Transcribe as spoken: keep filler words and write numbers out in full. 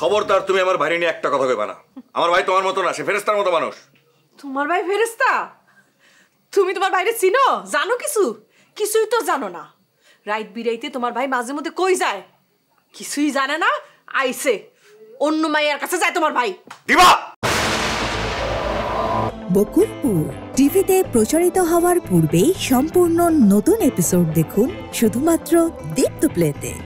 খবরদার তুমি আমার ভাই নিয়ে একটা কথা কইবা না। আমার ভাই তোমার মত না, সে ফেরেশতার মতো মানুষ। তোমার ভাই ফেরেশতা? তুমি তোমার ভাইরে চিনো? জানো কিছু? কিছুই তো জানো না। রাইত বিরাইতে তোমার ভাই মাঝে মধ্যে কই যায়, কিছুই জানে না, আইছে অন্য মায়ের কাছে যায় তোমার ভাই। দিবা বকুলপুর টিভিতে প্রচারিত হওয়ার পূর্বেই সম্পূর্ণ নতুন এপিসোড দেখুন শুধুমাত্র দীপ্ত প্লেতে।